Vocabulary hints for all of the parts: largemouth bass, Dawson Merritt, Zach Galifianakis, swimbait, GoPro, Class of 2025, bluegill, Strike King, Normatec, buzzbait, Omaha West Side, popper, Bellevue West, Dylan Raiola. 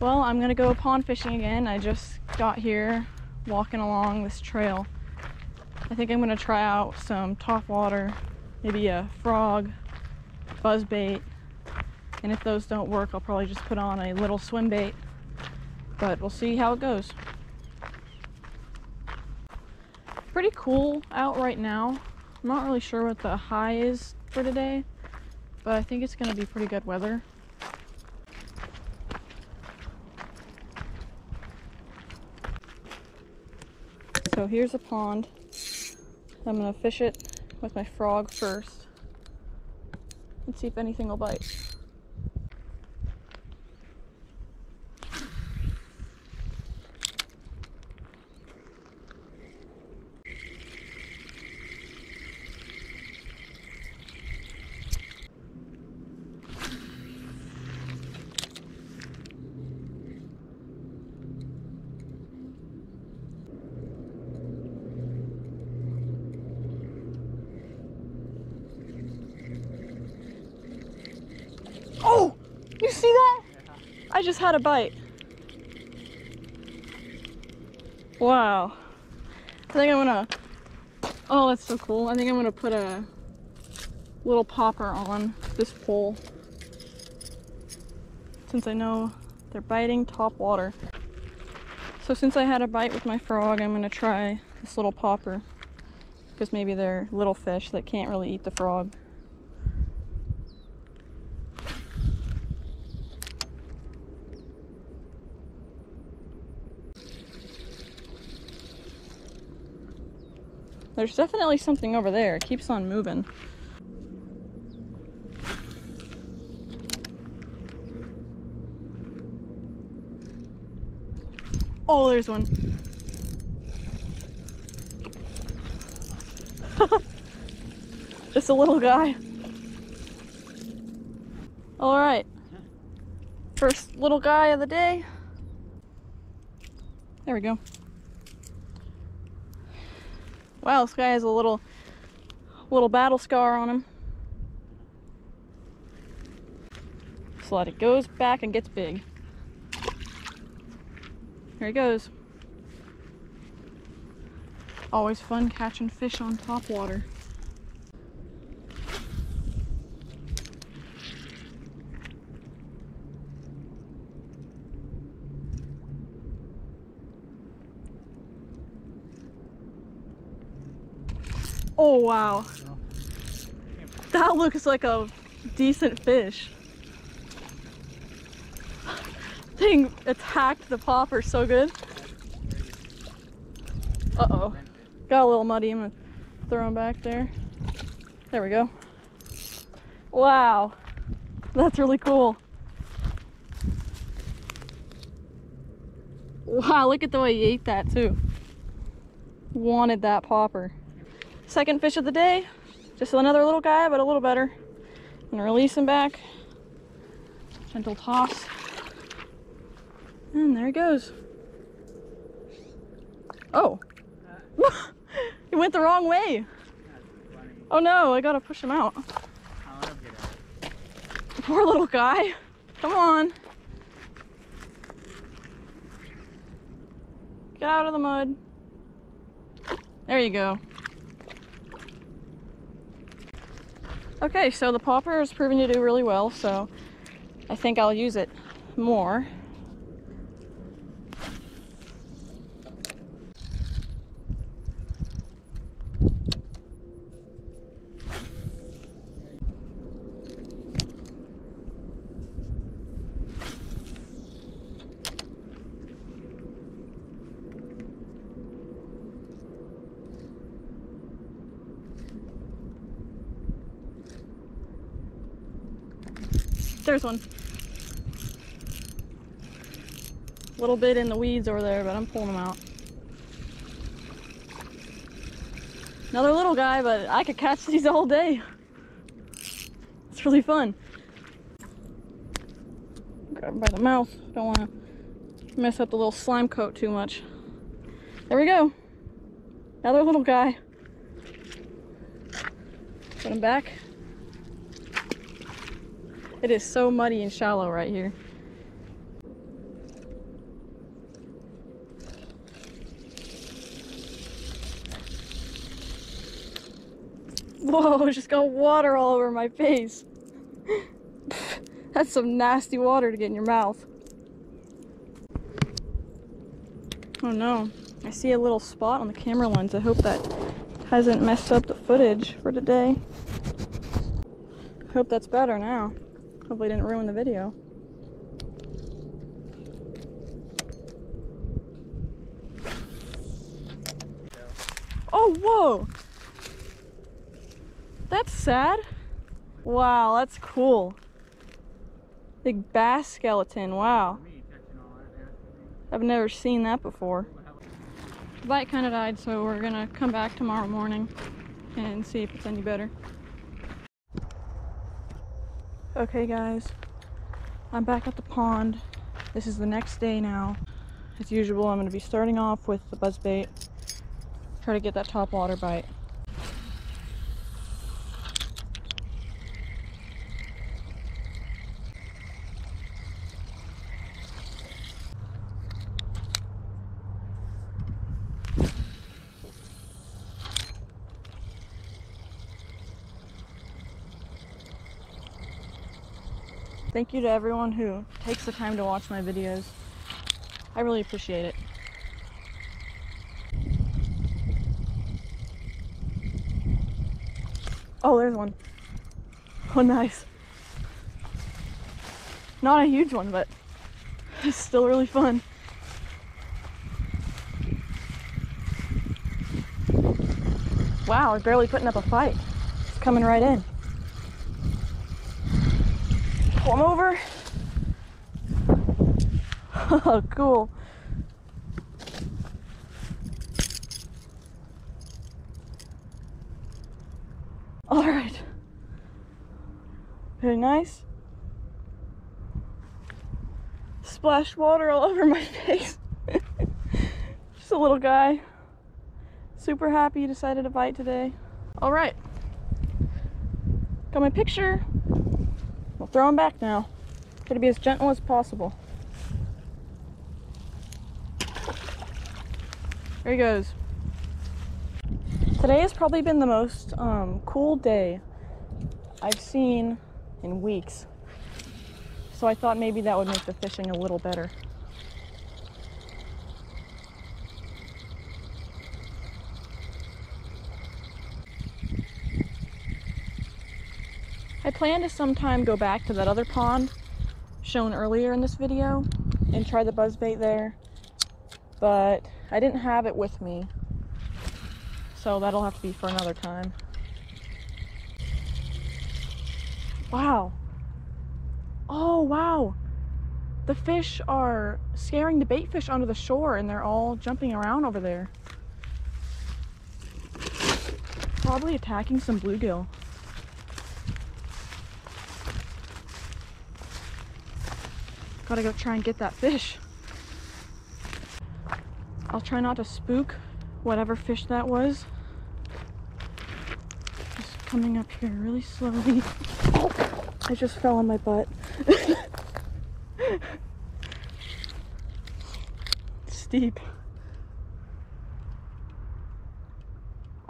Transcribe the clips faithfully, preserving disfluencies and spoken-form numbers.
Well, I'm gonna go pond fishing again. I just got here walking along this trail. I think I'm gonna try out some top water, maybe a frog, buzzbait, and if those don't work, I'll probably just put on a little swim bait, but we'll see how it goes. Pretty cool out right now. I'm not really sure what the high is for today, but I think it's gonna be pretty good weather. So here's a pond. I'm gonna fish it with my frog first. Let's see if anything will bite. Oh! You see that? I just had a bite. Wow. I think I'm gonna... Oh, that's so cool. I think I'm gonna put a little popper on this pole, since I know they're biting top water. So since I had a bite with my frog, I'm gonna try this little popper, because maybe they're little fish that can't really eat the frog. There's definitely something over there. It keeps on moving. Oh, there's one. Just a little guy. All right. First little guy of the day. There we go. Wow, this guy has a little, little battle scar on him. Just let it goes back and gets big. Here he goes. Always fun catching fish on top water. Oh wow, that looks like a decent fish. Thing attacked the popper so good. Uh-oh, got a little muddy. I'm gonna throw him back there. There we go. Wow, that's really cool. Wow, look at the way he ate that too. Wanted that popper. Second fish of the day, just another little guy, but a little better. I'm gonna release him back, gentle toss, and there he goes. Oh, he went the wrong way. Oh no, I gotta push him out. Poor little guy, come on. Get out of the mud. There you go. Okay, so the popper is proving to do really well, so I think I'll use it more. There's one. A little bit in the weeds over there, but I'm pulling them out. Another little guy, but I could catch these all day. It's really fun. Grab him by the mouth. Don't want to mess up the little slime coat too much. There we go. Another little guy. Put him back. It is so muddy and shallow right here. Whoa, just got water all over my face. That's some nasty water to get in your mouth. Oh no, I see a little spot on the camera lens. I hope that hasn't messed up the footage for today. I hope that's better now. Hopefully didn't ruin the video. Oh, whoa! That's sad. Wow, that's cool. Big bass skeleton, wow. I've never seen that before. The bite kind of died, so we're gonna come back tomorrow morning and see if it's any better. Okay guys, I'm back at the pond. This is the next day now. As usual, I'm gonna be starting off with the buzzbait. Try to get that top water bite. Thank you to everyone who takes the time to watch my videos. I really appreciate it. Oh, there's one. Oh, nice. Not a huge one, but it's still really fun. Wow, it's barely putting up a fight. It's coming right in. Pull him over. Oh, cool. All right. Very nice. Splashed water all over my face. Just a little guy. Super happy you decided to bite today. All right. Got my picture. I'll throw him back now. Gotta be as gentle as possible. There he goes. Today has probably been the most um, cool day I've seen in weeks. So I thought maybe that would make the fishing a little better. I plan to sometime go back to that other pond shown earlier in this video and try the buzzbait there, but I didn't have it with me, so that'll have to be for another time. Wow. Oh, wow. The fish are scaring the bait fish onto the shore and they're all jumping around over there. Probably attacking some bluegill. Gotta go try and get that fish. I'll try not to spook whatever fish that was. Just coming up here really slowly. Oh, I just fell on my butt. Steep.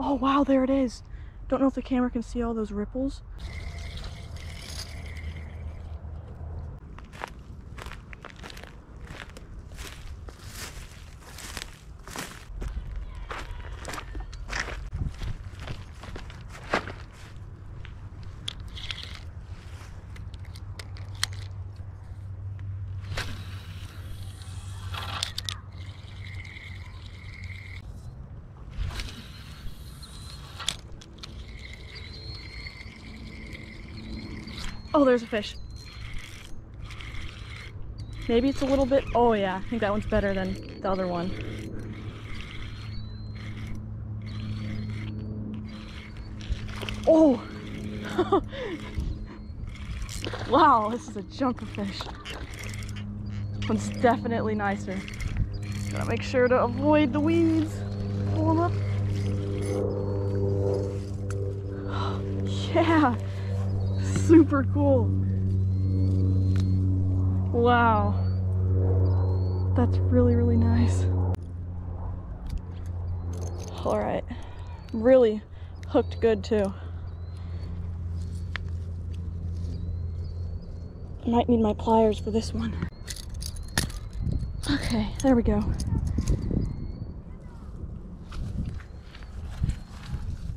Oh wow, there it is. Don't know if the camera can see all those ripples. Oh, there's a fish. Maybe it's a little bit, oh yeah, I think that one's better than the other one. Oh! Wow, this is a jumper fish. This one's definitely nicer. Gotta make sure to avoid the weeds. Pull them up. Yeah! Super cool. Wow. That's really, really nice. All right. Really hooked good too. I might need my pliers for this one. Okay, there we go.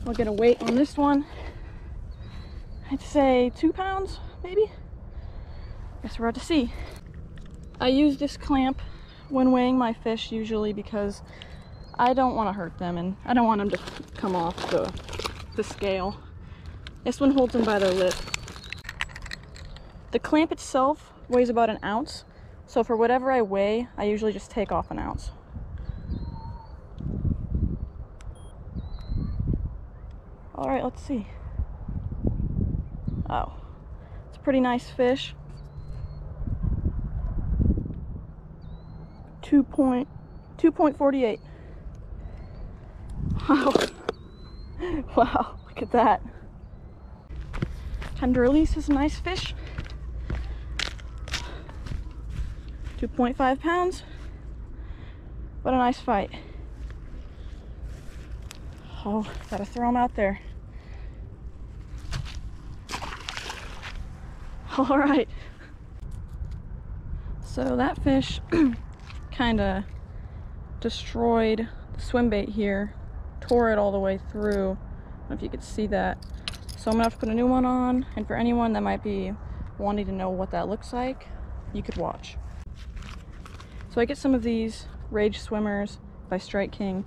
We're gonna wait on this one. I'd say two pounds, maybe? Guess we're out to sea. I use this clamp when weighing my fish usually because I don't want to hurt them and I don't want them to come off the, the scale. This one holds them by their lip. The clamp itself weighs about an ounce, so for whatever I weigh, I usually just take off an ounce. All right, let's see. Oh, it's a pretty nice fish. two point forty-eight. Wow. Wow, look at that. Time to release this nice fish. two point five pounds. What a nice fight. Oh, gotta throw him out there. All right. So that fish kind of destroyed the swim bait here, tore it all the way through. I don't know if you could see that. So I'm gonna have to put a new one on, and for anyone that might be wanting to know what that looks like, you could watch. So I get some of these Rage Swimmers by Strike King,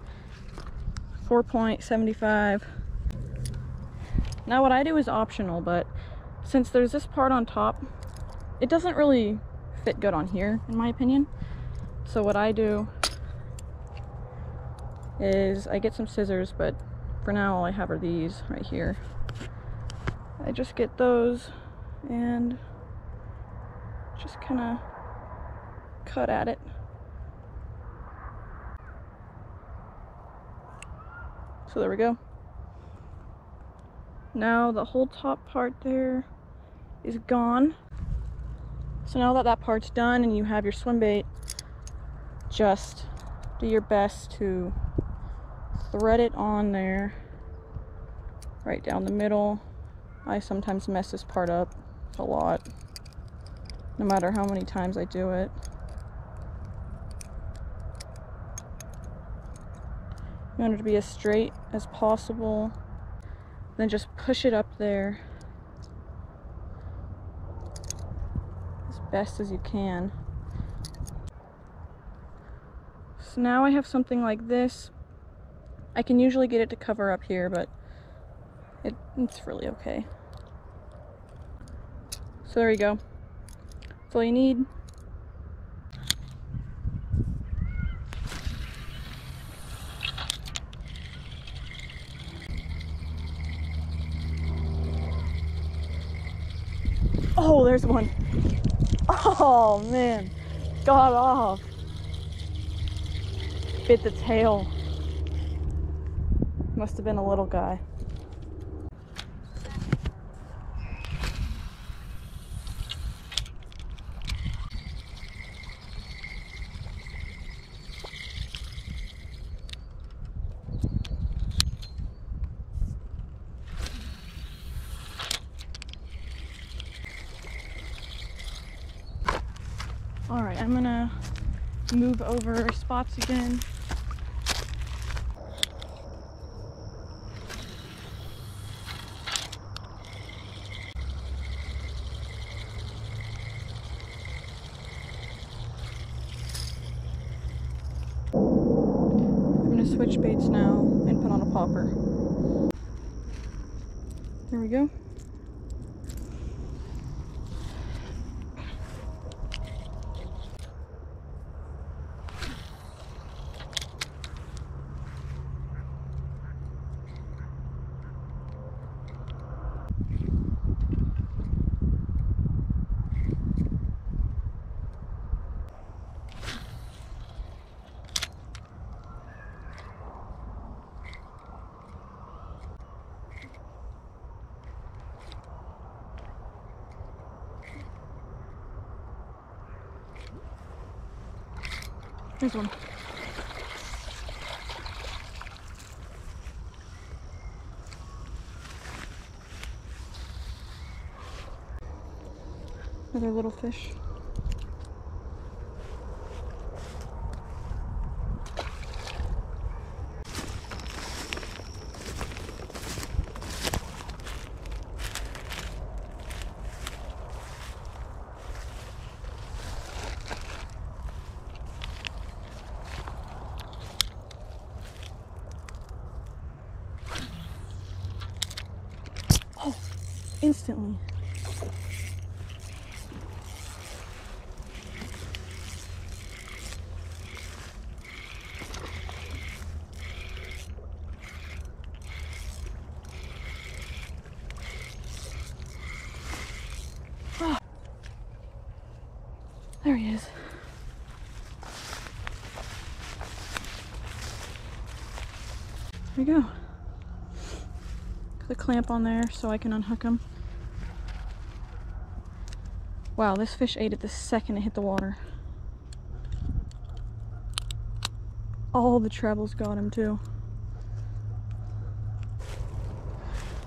four point seven five. Now what I do is optional, but since there's this part on top, it doesn't really fit good on here, in my opinion. So what I do is I get some scissors, but for now all I have are these right here. I just get those and just kind of cut at it. So there we go. Now the whole top part there is gone. So now that that part's done and you have your swim bait, just do your best to thread it on there, right down the middle. I sometimes mess this part up a lot, no matter how many times I do it. You want it to be as straight as possible, then just push it up there as best as you can. So now I have something like this. I can usually get it to cover up here, but it, it's really okay. So there you go. That's all you need. Oh, there's one. Oh, man. Got off. Bit the tail. Must have been a little guy. All right, I'm gonna move over spots again. Switch baits now and put on a popper. There we go. Here's one. other little fish. Instantly. Oh. There he is. There we go. The clamp on there so I can unhook him. Wow, this fish ate it the second it hit the water. All the trebles got him too.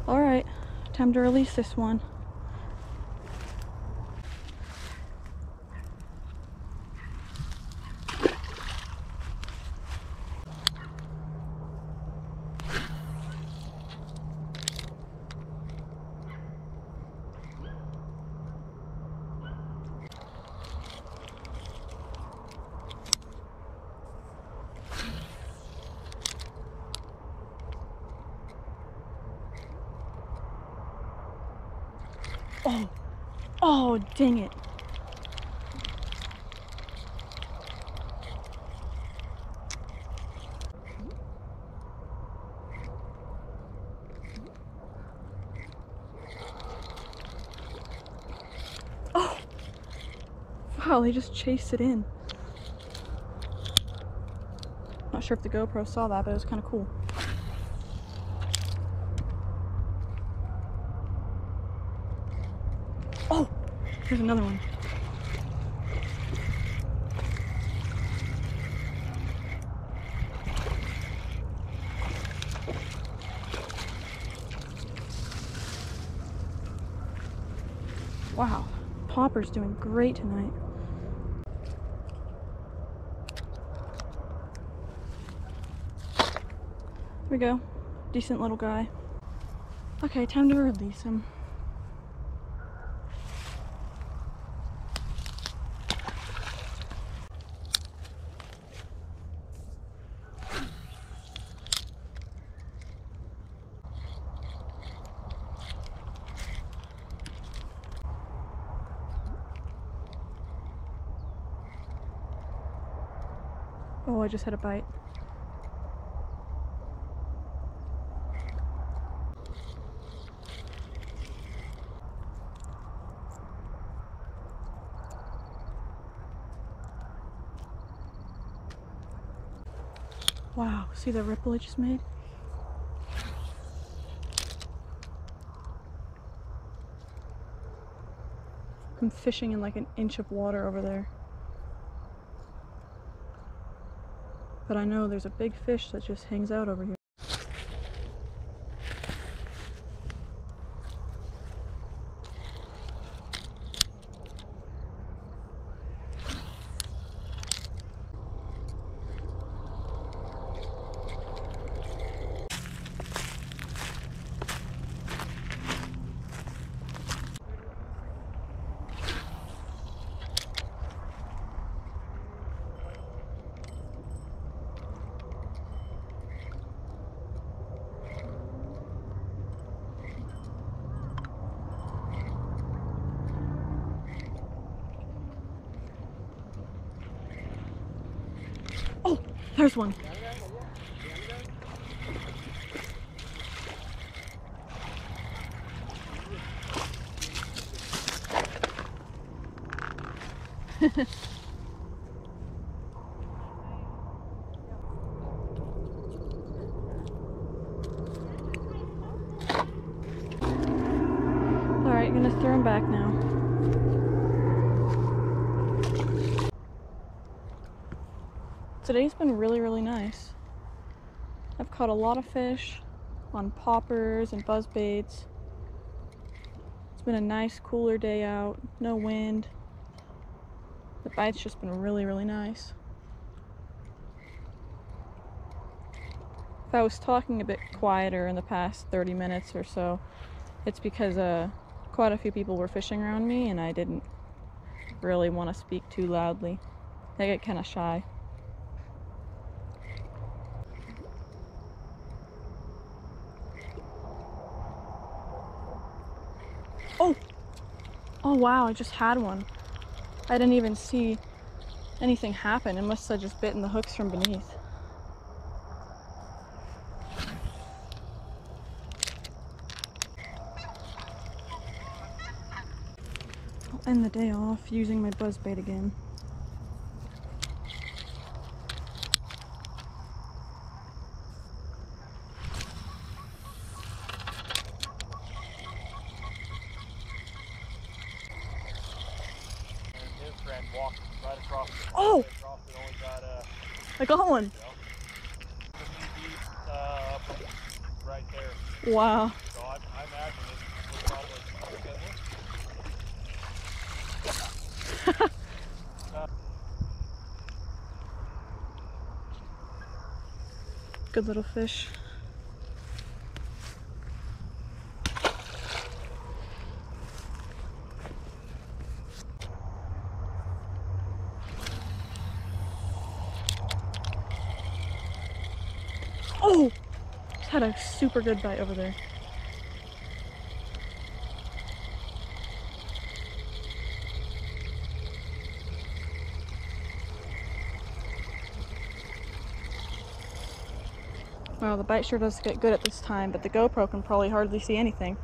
Alright, time to release this one. Oh, oh, dang it. Oh, wow, they just chased it in. Not sure if the GoPro saw that, but it was kind of cool. Here's another one. Wow, Popper's doing great tonight. There we go. Decent little guy. Okay, time to release him. Oh, I just had a bite. Wow, see the ripple it just made? I'm fishing in like an inch of water over there. But I know there's a big fish that just hangs out over here. There's one. Alright, I'm gonna throw him back now. Today's been really, really nice. I've caught a lot of fish on poppers and buzzbaits. It's It's been a nice cooler day out, no wind. The bite's just been really, really nice. If I was talking a bit quieter in the past thirty minutes or so, it's because uh, quite a few people were fishing around me and I didn't really want to speak too loudly. They get kind of shy. Oh! Oh wow, I just had one. I didn't even see anything happen. It must have just bitten the hooks from beneath. I'll end the day off using my buzzbait again. Oh! I got one! Wow. Good little fish. Oh! Just had a super good bite over there. Wow, the bite sure does get good at this time, but the GoPro can probably hardly see anything.